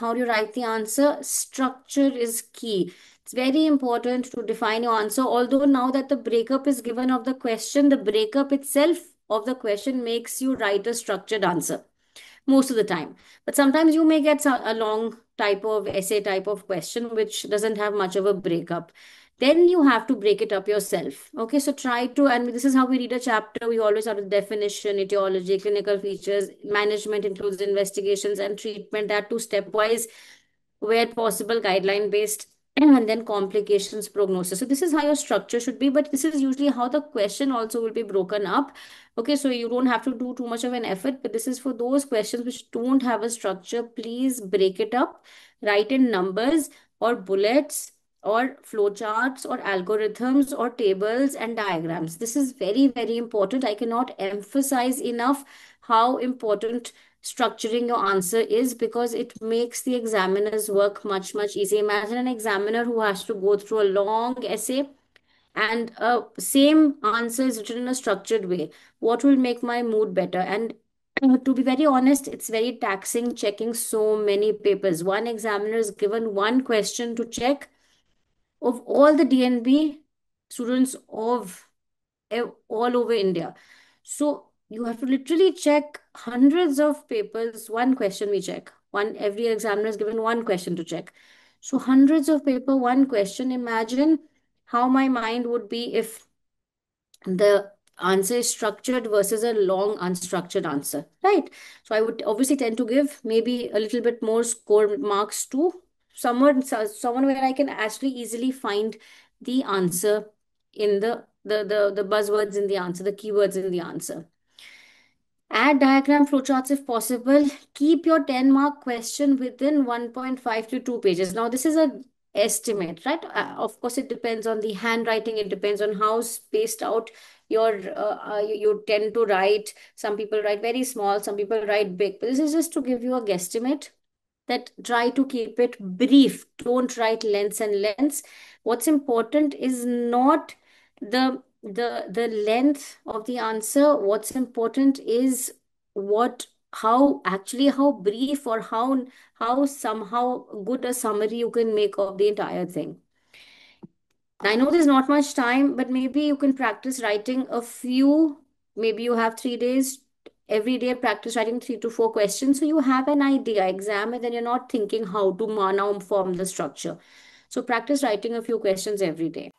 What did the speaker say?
how do you write the answer? Structure is key. It's very important to define your answer. Although now that the breakup is given of the question, the breakup itself of the question makes you write a structured answer most of the time. But sometimes you may get a long type of essay type of question which doesn't have much of a breakup. Then you have to break it up yourself. Okay, so try to, and this is how we read a chapter. We always have a definition, etiology, clinical features, management includes investigations and treatment, that too stepwise, where possible, guideline-based, and then complications, prognosis. So this is how your structure should be, but this is usually how the question also will be broken up. Okay, so you don't have to do too much of an effort, but this is for those questions which don't have a structure. Please break it up, write in numbers or bullets, or flowcharts or algorithms or tables and diagrams. This is very, very important. I cannot emphasize enough how important structuring your answer is, because it makes the examiner's work much, much easier. Imagine an examiner who has to go through a long essay and same answer is written in a structured way. What will make my mood better? And to be very honest, it's very taxing checking so many papers. One examiner is given one question to check of all the DNB students of all over India. So you have to literally check hundreds of papers. One question we check. Every examiner is given one question to check. So hundreds of paper, one question. Imagine how my mind would be if the answer is structured versus a long unstructured answer, right? So I would obviously tend to give maybe a little bit more score marks to someone where I can actually easily find the answer in the buzzwords in the answer, the keywords in the answer. Add diagram, flowcharts if possible. Keep your 10-mark question within 1.5 to 2 pages. Now, this is an estimate, right? Of course, it depends on the handwriting. It depends on how spaced out you tend to write. Some people write very small. Some people write big. But this is just to give you a guesstimate. That try to keep it brief. Don't write lengths and lengths. What's important is not the length of the answer. What's important is how brief or how somehow good a summary you can make of the entire thing. I know there's not much time, but maybe you can practice writing a few. Maybe you have 3 days. Every day practice writing 3 to 4 questions. So you have an idea exam and then you're not thinking how to now form the structure. So practice writing a few questions every day.